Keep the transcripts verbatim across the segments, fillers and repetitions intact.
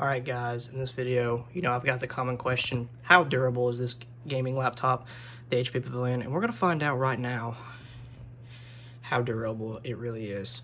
Alright guys, in this video, you know, I've got the common question, how durable is this gaming laptop, the H P Pavilion? And we're going to find out right now how durable it really is.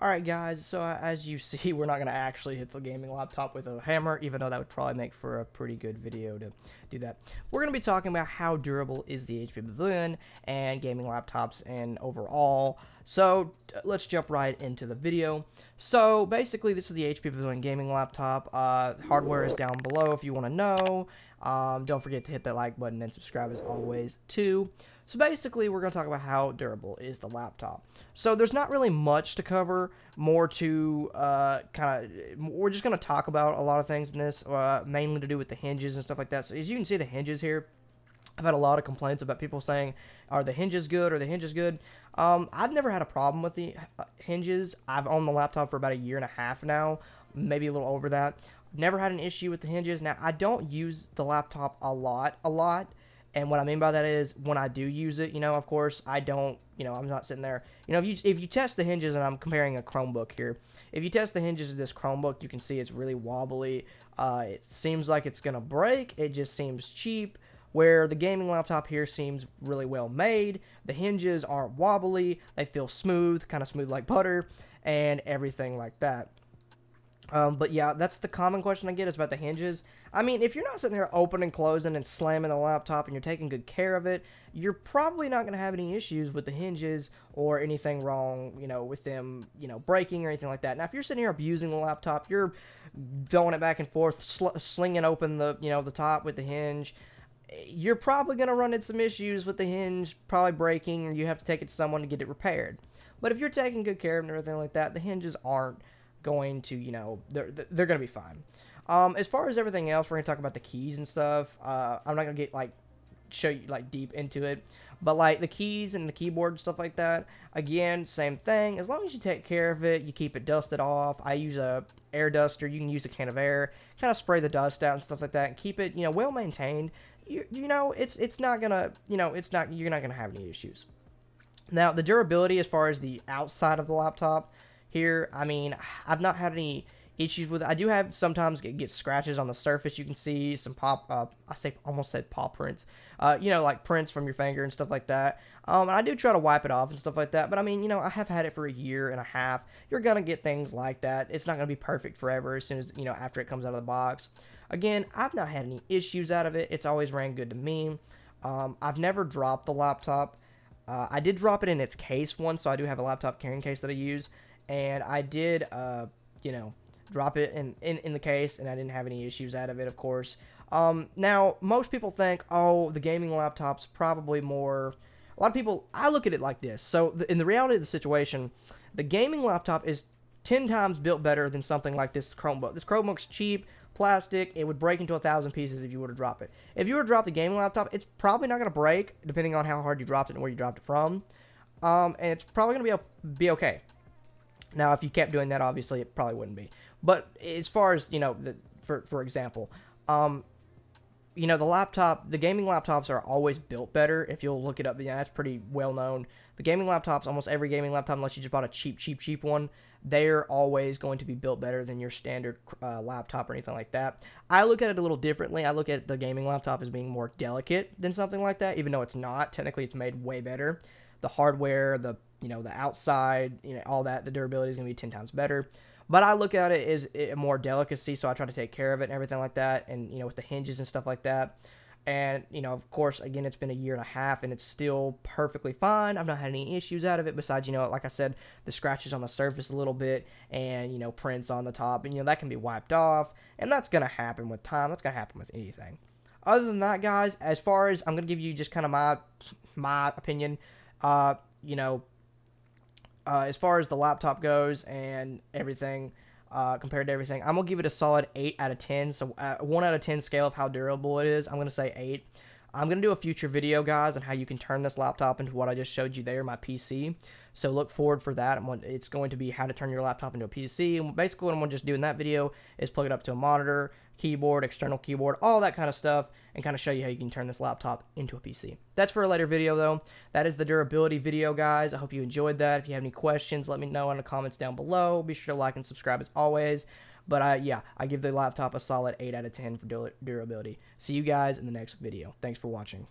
Alright guys, so as you see, we're not going to actually hit the gaming laptop with a hammer, even though that would probably make for a pretty good video to do that. We're going to be talking about how durable is the H P Pavilion and gaming laptops and overall. So let's jump right into the video. So basically this is the H P Pavilion gaming laptop. Uh, hardware is down below if you want to know. Um, don't forget to hit that like button and subscribe as always too. So basically we're going to talk about how durable is the laptop. So there's not really much to cover, more to uh, kind of, we're just going to talk about a lot of things in this, uh, mainly to do with the hinges and stuff like that. So as you can see, the hinges here, I've had a lot of complaints about people saying, are the hinges good? Are the hinges good? Um, I've never had a problem with the hinges. I've owned the laptop for about a year and a half now, maybe a little over that. Never had an issue with the hinges. Now, I don't use the laptop a lot, a lot. And what I mean by that is when I do use it, you know, of course, I don't, you know, I'm not sitting there. You know, if you if you test the hinges, and I'm comparing a Chromebook here. If you test the hinges of this Chromebook, you can see it's really wobbly. Uh, it seems like it's going to break. It just seems cheap. Where the gaming laptop here seems really well made, the hinges aren't wobbly, they feel smooth, kind of smooth like butter, and everything like that. Um, but yeah, that's the common question I get is about the hinges. I mean, if you're not sitting there open and closing and slamming the laptop and you're taking good care of it, you're probably not going to have any issues with the hinges or anything wrong, you know, with them, you know, breaking or anything like that. Now, if you're sitting here abusing the laptop, you're throwing it back and forth, sl slinging open the, you know, the top with the hinge, you're probably going to run into some issues with the hinge, probably breaking, and you have to take it to someone to get it repaired. But if you're taking good care of it and everything like that, the hinges aren't going to, you know, they're, they're going to be fine. Um, as far as everything else, we're going to talk about the keys and stuff. Uh, I'm not going to get, like, show you, like, deep into it. But, like, the keys and the keyboard and stuff like that, again, same thing. As long as you take care of it, you keep it dusted off. I use a air duster. You can use a can of air. Kind of spray the dust out and stuff like that and keep it, you know, well-maintained. You, you know, it's it's not gonna, you know, it's not, you're not gonna have any issues. Now, the durability as far as the outside of the laptop here, I mean, I've not had any issues with it. I do have sometimes get, get scratches on the surface. You can see some pop, uh, I say almost said paw prints, uh, you know, like prints from your finger and stuff like that. Um, and I do try to wipe it off and stuff like that, but I mean, you know, I have had it for a year and a half. You're gonna get things like that. It's not gonna be perfect forever as soon as, you know, after it comes out of the box. Again, I've not had any issues out of it. It's always ran good to me. Um, I've never dropped the laptop. Uh, I did drop it in its case once, so I do have a laptop carrying case that I use. And I did, uh, you know, drop it in, in, in the case, and I didn't have any issues out of it, of course. Um, now, most people think, oh, the gaming laptop's probably more... A lot of people... I look at it like this. So, th- in the reality of the situation, the gaming laptop is ten times built better than something like this Chromebook. This Chromebook's cheap. Plastic, it would break into a thousand pieces if you were to drop it. If you were to drop the gaming laptop, it's probably not going to break, depending on how hard you dropped it and where you dropped it from. Um, and it's probably going to be, be okay. Now, if you kept doing that, obviously, it probably wouldn't be. But as far as, you know, the, for, for example, um, you know, the laptop, the gaming laptops are always built better. If you'll look it up, yeah, that's pretty well known. The gaming laptops, almost every gaming laptop, unless you just bought a cheap, cheap, cheap one, they're always going to be built better than your standard uh, laptop or anything like that. I look at it a little differently. I look at the gaming laptop as being more delicate than something like that, even though it's not. Technically, it's made way better. The hardware, the, you know, the outside, you know, all that, the durability is going to be ten times better. But I look at it as it, more delicacy, so I try to take care of it and everything like that, and, you know, with the hinges and stuff like that. And, you know, of course, again, it's been a year and a half, and it's still perfectly fine. I've not had any issues out of it besides, you know, like I said, the scratches on the surface a little bit and, you know, prints on the top. And, you know, that can be wiped off, and that's going to happen with time. That's going to happen with anything. Other than that, guys, as far as I'm going to give you just kind of my my opinion, uh, you know, uh, as far as the laptop goes and everything, Uh, compared to everything, I'm going to give it a solid eight out of ten, so uh, one out of ten scale of how durable it is, I'm going to say eight. I'm going to do a future video, guys, on how you can turn this laptop into what I just showed you there, my P C, so look forward for that. It's going to be how to turn your laptop into a P C, and basically what I'm going to just do in that video is plug it up to a monitor, keyboard, external keyboard, all that kind of stuff, and kind of show you how you can turn this laptop into a P C. That's for a later video though. That is the durability video, guys. I hope you enjoyed that. If you have any questions, let me know in the comments down below. Be sure to like and subscribe as always. But I, yeah, I give the laptop a solid eight out of ten for durability. See you guys in the next video. Thanks for watching.